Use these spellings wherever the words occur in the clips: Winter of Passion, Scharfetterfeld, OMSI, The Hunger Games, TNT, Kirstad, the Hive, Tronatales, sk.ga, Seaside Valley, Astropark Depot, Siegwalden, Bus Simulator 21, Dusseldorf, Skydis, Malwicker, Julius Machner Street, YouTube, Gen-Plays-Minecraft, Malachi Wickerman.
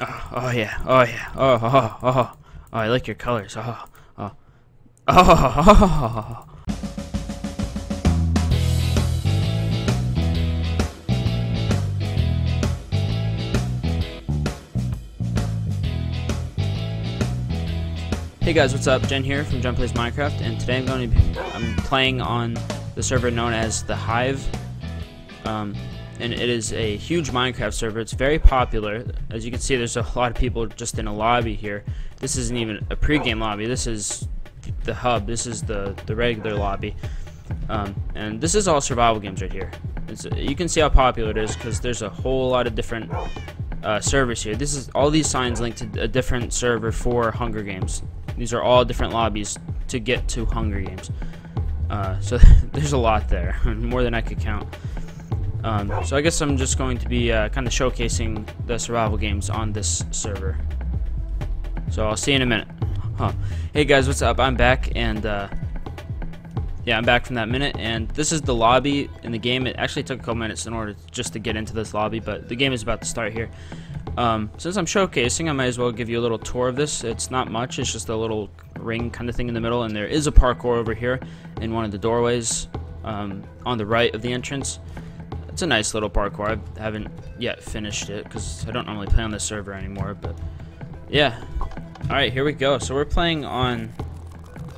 Oh, I like your colors. Hey guys, what's up? Jen here from Gen-Plays-Minecraft, and today I'm going to be playing on the server known as the Hive. And it is a huge Minecraft server. It's very popular. As you can see, there's a lot of people just in a lobby here. This isn't even a pre-game lobby. This is the hub. This is the regular lobby. And this is all survival games right here. You can see how popular it is because there's a whole lot of different servers here. This is all these signs linked to a different server for Hunger Games. These are all different lobbies to get to Hunger Games. So there's a lot there, more than I could count. So I guess I'm just going to be kind of showcasing the survival games on this server. So I'll see you in a minute. Hey guys, what's up? I'm back, and yeah, I'm back from that minute. And this is the lobby in the game. It actually took a couple minutes in order just to get into this lobby, but the game is about to start here. Since I'm showcasing, I might as well give you a little tour of this. It's not much. It's just a little ring kind of thing in the middle, and there is a parkour over here in one of the doorways on the right of the entrance. It's a nice little parkour. I haven't yet finished it because I don't normally play on this server anymore, but yeah. Alright, here we go. So we're playing on,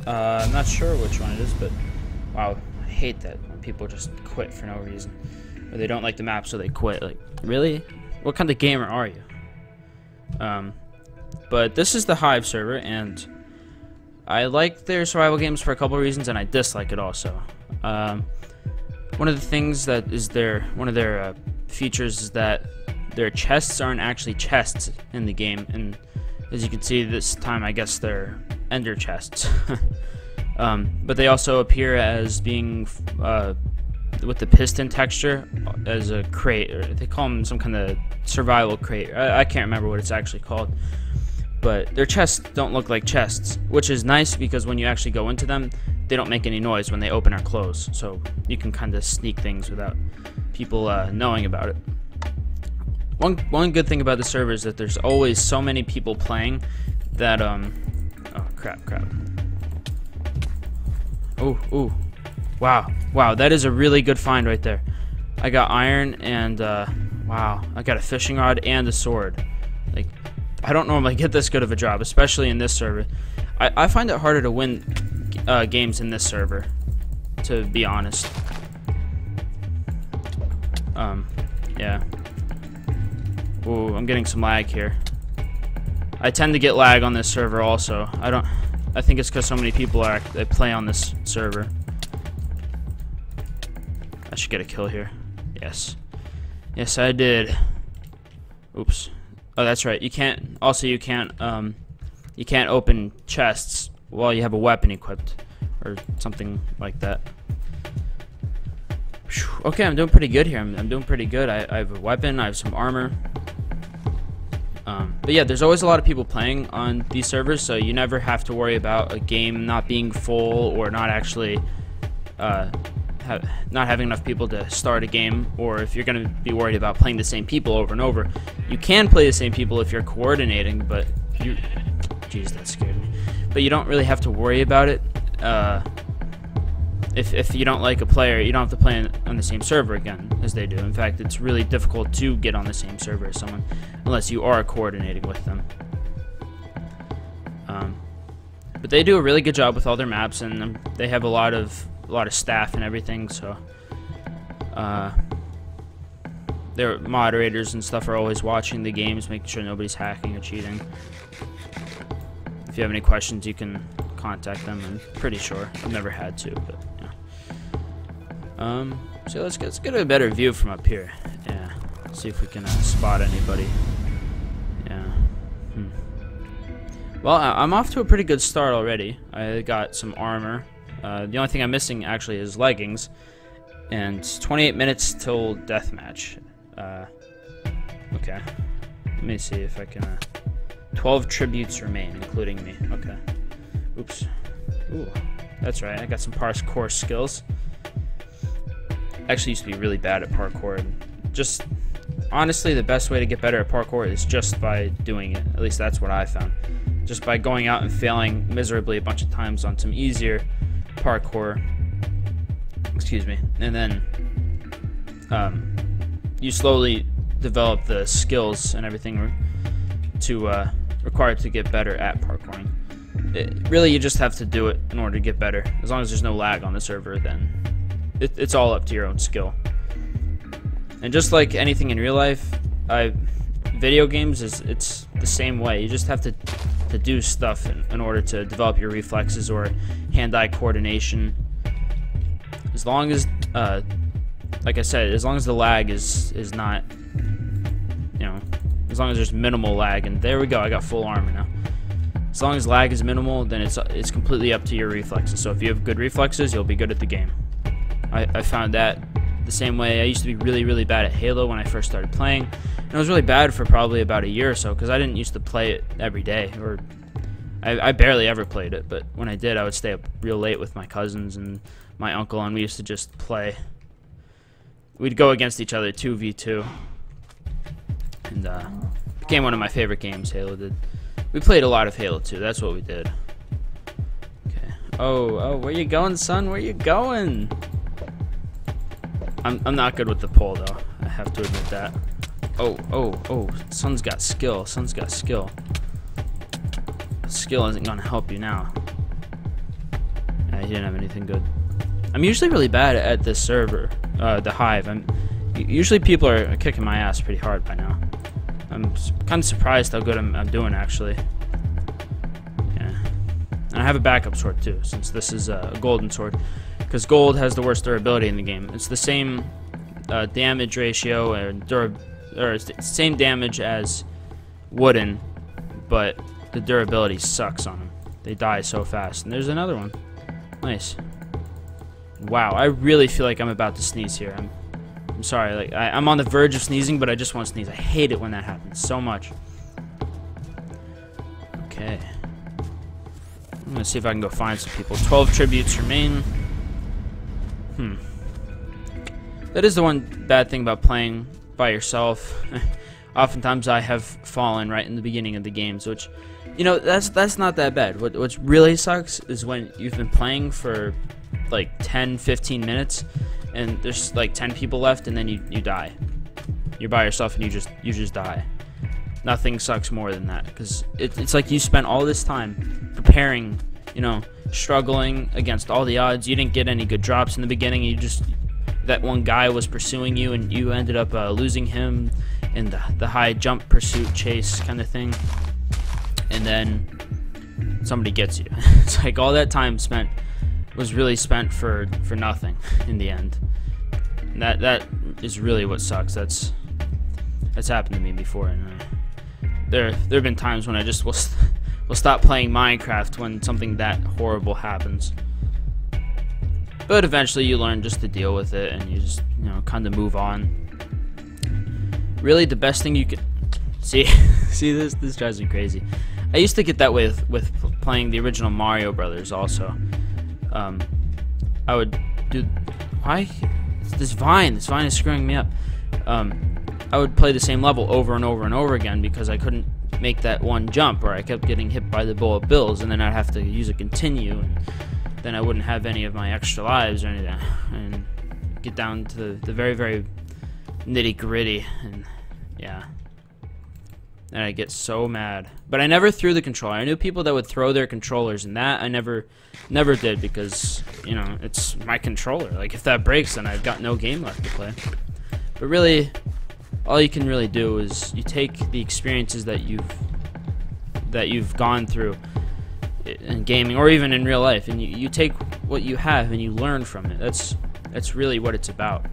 I'm not sure which one it is, but wow, I hate that people just quit for no reason. Or they don't like the map, so they quit. Like, really? What kind of gamer are you? But this is the Hive server, and I like their survival games for a couple reasons, and I dislike it also. One of the things that is one of their features is that their chests aren't actually chests in the game, and as you can see this time, I guess they're ender chests. But they also appear as being with the piston texture as a crate, or they call them some kind of survival crate. I can't remember what it's actually called, but their chests don't look like chests, which is nice because when you actually go into them, they don't make any noise when they open or close, so you can kind of sneak things without people knowing about it. One good thing about the server is that there's always so many people playing that oh crap. Ooh, wow, that is a really good find right there. I got iron and wow, I got a fishing rod and a sword. Like, I don't normally get this good of a job, especially in this server. I find it harder to win games in this server, to be honest. Yeah. Ooh, I'm getting some lag here. I tend to get lag on this server also. I think it's because so many people they play on this server. I should get a kill here. Yes. Yes, I did. Oops. Oh, that's right. You can't open chests while you have a weapon equipped, or something like that. Whew. Okay, I'm doing pretty good here. I'm doing pretty good. I have a weapon, I have some armor. But yeah, there's always a lot of people playing on these servers, so you never have to worry about a game not being full or not actually not having enough people to start a game, or if you're going to be worried about playing the same people over and over. You can play the same people if you're coordinating, but you... Jeez, that scared me. But you don't really have to worry about it. If you don't like a player, you don't have to play on the same server again as they do. In fact, it's really difficult to get on the same server as someone unless you are coordinating with them. But they do a really good job with all their maps, and they have a lot of staff and everything. So their moderators and stuff are always watching the games, making sure nobody's hacking or cheating. If you have any questions, you can contact them. I'm pretty sure. I've never had to, but yeah. So let's get a better view from up here. Yeah. See if we can spot anybody. Yeah. Well, I'm off to a pretty good start already. I got some armor. The only thing I'm missing actually is leggings. And 28 minutes till deathmatch. Okay. Let me see if I can. 12 tributes remain, including me. Okay. Oops. Ooh. That's right. I got some parkour skills. Actually, used to be really bad at parkour. And just honestly, the best way to get better at parkour is just by doing it. At least that's what I found. Just by going out and failing miserably a bunch of times on some easier parkour. Excuse me. And then you slowly develop the skills and everything to required to get better at parkouring. Really, you just have to do it in order to get better. As long as there's no lag on the server, then it's all up to your own skill. And just like anything in real life, video games, it's the same way. You just have to do stuff in order to develop your reflexes or hand-eye coordination. As long as, like I said, as long as the lag is not, you know, as long as there's minimal lag. And there we go, I got full armor now. As long as lag is minimal, then it's completely up to your reflexes. So if you have good reflexes, you'll be good at the game. I found that the same way. I used to be really, really bad at Halo when I first started playing. And I was really bad for probably about a year or so, because I didn't used to play it every day. Or I barely ever played it, but when I did, I would stay up real late with my cousins and my uncle, and we used to just play. We'd go against each other 2v2. And became one of my favorite games, Halo did. We played a lot of Halo 2, that's what we did. Okay. Oh, where you going, son? Where you going? I'm not good with the pole, though. I have to admit that. Oh, son's got skill. Son's got skill. Skill isn't gonna help you now. Yeah, he didn't have anything good. I'm usually really bad at this server, the Hive. Usually people are kicking my ass pretty hard by now. I'm kind of surprised how good I'm doing, actually. Yeah. And I have a backup sword, too, since this is a golden sword. Because gold has the worst durability in the game. It's the same damage ratio, or it's the same damage as wooden, but the durability sucks on them. They die so fast. And there's another one. Nice. Wow, I really feel like I'm about to sneeze here. I'm sorry, like, I'm on the verge of sneezing, but I just want to sneeze. I hate it when that happens so much. Okay. I'm gonna see if I can go find some people. 12 tributes remain. That is the one bad thing about playing by yourself. Oftentimes I have fallen right in the beginning of the games, which, you know, that's not that bad. What really sucks is when you've been playing for like 10, 15 minutes, and there's like 10 people left, and then you die. You're by yourself, and you just die. Nothing sucks more than that, because it's like you spent all this time preparing, you know, struggling against all the odds. You didn't get any good drops in the beginning. You just, that one guy was pursuing you, and you ended up losing him in the high jump pursuit chase kind of thing, and then somebody gets you. It's like all that time spent was really spent for nothing in the end. And that is really what sucks. That's happened to me before, and there have been times when I just will stop playing Minecraft when something that horrible happens. But eventually you learn just to deal with it, and you just, you know, kind of move on. Really, the best thing you could see this drives me crazy. I used to get that way with playing the original Mario Brothers also. I would do, why this vine is screwing me up. I would play the same level over and over and over again because I couldn't make that one jump, or I kept getting hit by the bullet bills, and then I'd have to use a continue, and then I wouldn't have any of my extra lives or anything, and get down to the very, very nitty gritty, and yeah. And I get so mad. But I never threw the controller. I knew people that would throw their controllers, and that I never did, because, you know, it's my controller. Like, if that breaks, then I've got no game left to play. But really, all you can really do is you take the experiences that you've gone through in gaming, or even in real life, and you take what you have and you learn from it. That's really what it's about.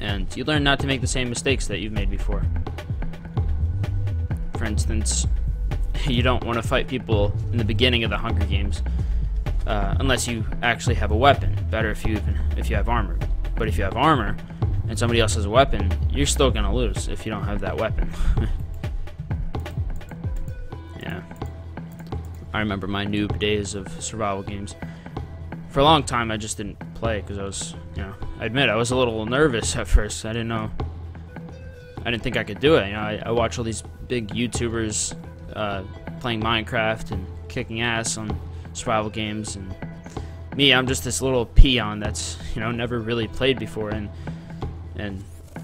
And you learn not to make the same mistakes that you've made before. For instance, you don't want to fight people in the beginning of the Hunger Games unless you actually have a weapon. Better if you have armor. But if you have armor and somebody else has a weapon, you're still gonna lose if you don't have that weapon. Yeah, I remember my noob days of survival games. For a long time, I just didn't play because I was, you know, I admit I was a little nervous at first. I didn't know I didn't think I could do it. You know, I watch all these big YouTubers playing Minecraft and kicking ass on survival games, and me, I'm just this little peon that's, you know, never really played before, and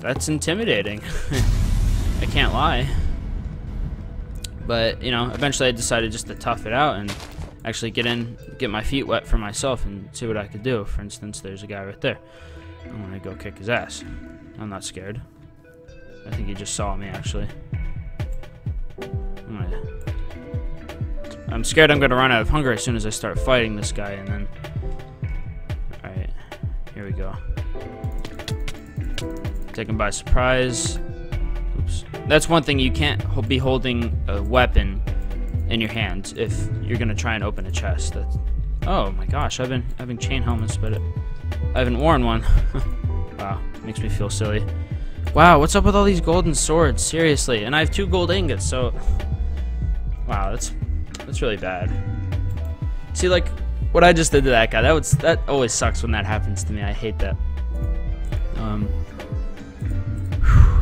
that's intimidating. I can't lie. But, you know, eventually I decided just to tough it out and actually get my feet wet for myself and see what I could do. For instance, there's a guy right there. I'm gonna go kick his ass. I'm not scared. I think he just saw me, actually. I'm scared I'm gonna run out of hunger as soon as I start fighting this guy, and then... Alright, here we go. Take him by surprise. Oops. That's one thing, you can't be holding a weapon in your hand if you're gonna try and open a chest. That's... Oh my gosh, I've been having chain helmets, but I haven't worn one. Wow, makes me feel silly. Wow, what's up with all these golden swords? Seriously, and I have 2 gold ingots, so... Wow, that's really bad. See, like, what I just did to that guy, that always sucks when that happens to me. I hate that.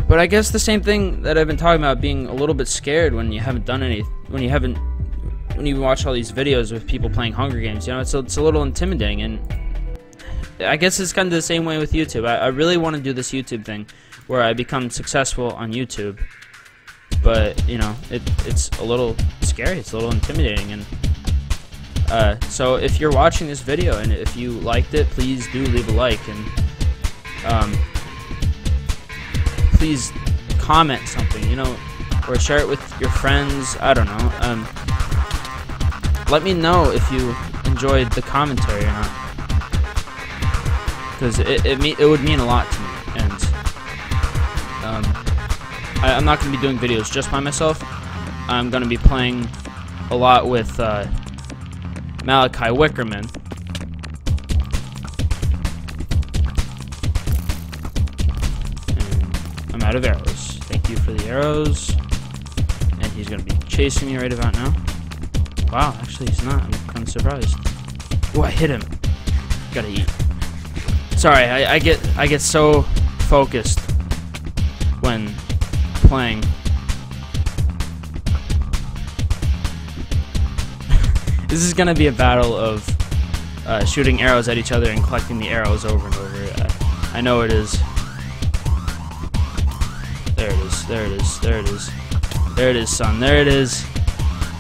But I guess the same thing that I've been talking about, being a little bit scared when you haven't done any, when you watch all these videos of people playing Hunger Games, you know, it's a little intimidating, and I guess it's kind of the same way with YouTube. I really want to do this YouTube thing where I become successful on YouTube, but, you know, it's a little scary, it's a little intimidating, and so if you're watching this video and if you liked it, please do leave a like, and please comment something, you know, or share it with your friends, I don't know. Let me know if you enjoyed the commentary or not, because it would mean a lot to me, and I'm not going to be doing videos just by myself. I'm going to be playing a lot with Malachi Wickerman. And I'm out of arrows. Thank you for the arrows. And he's going to be chasing me right about now. Wow, actually he's not. I'm kind of surprised. Oh, I hit him. Gotta eat. Sorry, I get so focused when playing. This is gonna be a battle of shooting arrows at each other and collecting the arrows over and over. I know it is. There it is. There it is. There it is. There it is, son. There it is.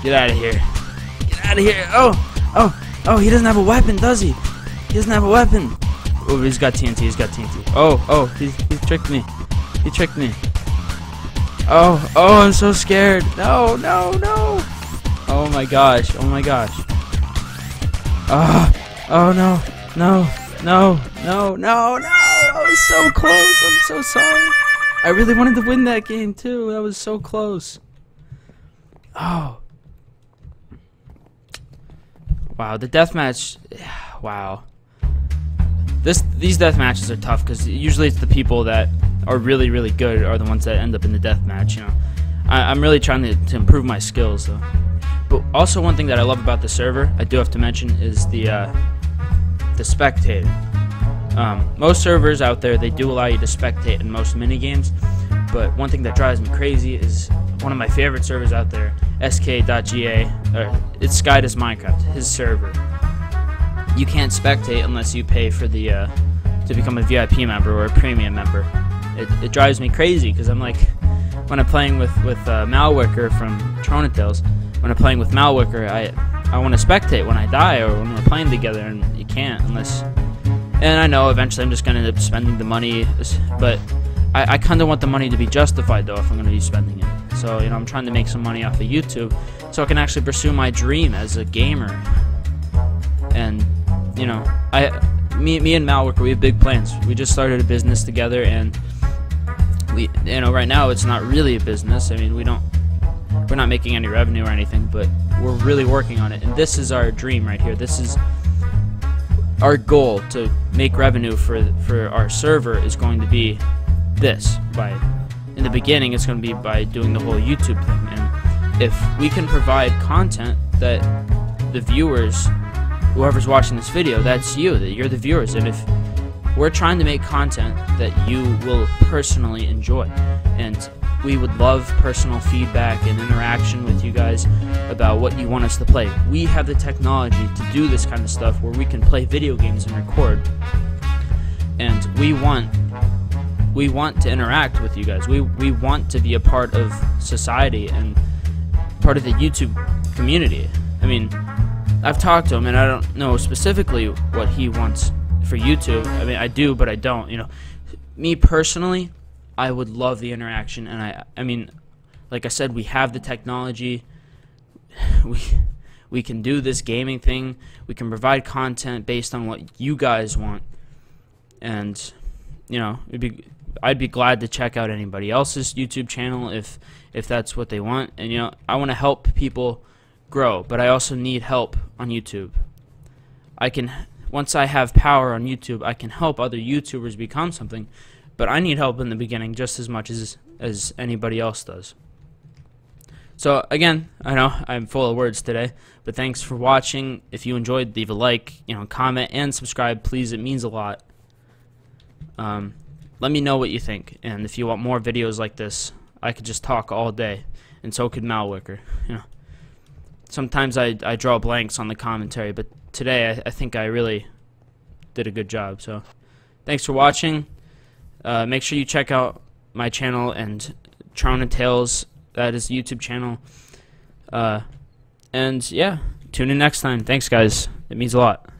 Get out of here. Get out of here. Oh, oh, oh! He doesn't have a weapon, does he? He doesn't have a weapon. Oh, he's got TNT, he's got TNT. Oh, oh, he tricked me. He tricked me. Oh, oh, I'm so scared. No, no, no. Oh my gosh, oh my gosh. Oh, oh no, no, no, no, no, no. I was so close, I'm so sorry. I really wanted to win that game too, that was so close. Oh. Wow, the deathmatch, wow. These death matches are tough because usually it's the people that are really, really good are the ones that end up in the death match. You know, I'm really trying to improve my skills though. But also one thing that I love about the server, I do have to mention, is the spectator. Most servers out there, they do allow you to spectate in most minigames. But one thing that drives me crazy is one of my favorite servers out there, sk.ga, or it's Skydis Minecraft, his server. You can't spectate unless you pay for the to become a VIP member or a premium member. It drives me crazy because I'm like, when I'm playing with Malwicker from Tronatales, when I'm playing with Malwicker, I want to spectate when I die or when we're playing together, and you can't unless. And I know eventually I'm just gonna end up spending the money, but I kind of want the money to be justified though if I'm gonna be spending it. So you know, I'm trying to make some money off of YouTube so I can actually pursue my dream as a gamer. And you know, me and Malwicker, we have big plans. We just started a business together, and we, you know, right now it's not really a business. I mean, we're not making any revenue or anything, but we're really working on it. And this is our dream right here. This is our goal, to make revenue for our server is going to be this. In the beginning, it's going to be by doing the whole YouTube thing. And if we can provide content that the viewers, whoever's watching this video, that's you, that you're the viewers, and if We're trying to make content that you will personally enjoy, and we would love personal feedback and interaction with you guys about what you want us to play. We have the technology to do this kind of stuff where we can play video games and record, and we want to interact with you guys. We want to be a part of society and part of the YouTube community. I mean, I've talked to him, and I don't know specifically what he wants for YouTube. I mean, I do, but I don't, you know. Me personally, I would love the interaction, and I mean, like I said, we have the technology. We can do this gaming thing. We can provide content based on what you guys want, and you know, I'd be glad to check out anybody else's YouTube channel if that's what they want. And you know, I want to help people grow, but I also need help on YouTube. I can, once I have power on YouTube, I can help other YouTubers become something. But I need help in the beginning just as much as anybody else does. So again, I know I'm full of words today, but thanks for watching. If you enjoyed, leave a like, you know, comment and subscribe, please. It means a lot. Let me know what you think, and if you want more videos like this, I could just talk all day, and so could Malwicker. You know, sometimes I draw blanks on the commentary, but today I think I really did a good job. So thanks for watching. Make sure you check out my channel and Tronatales, that is the YouTube channel. And yeah, tune in next time. Thanks, guys. It means a lot.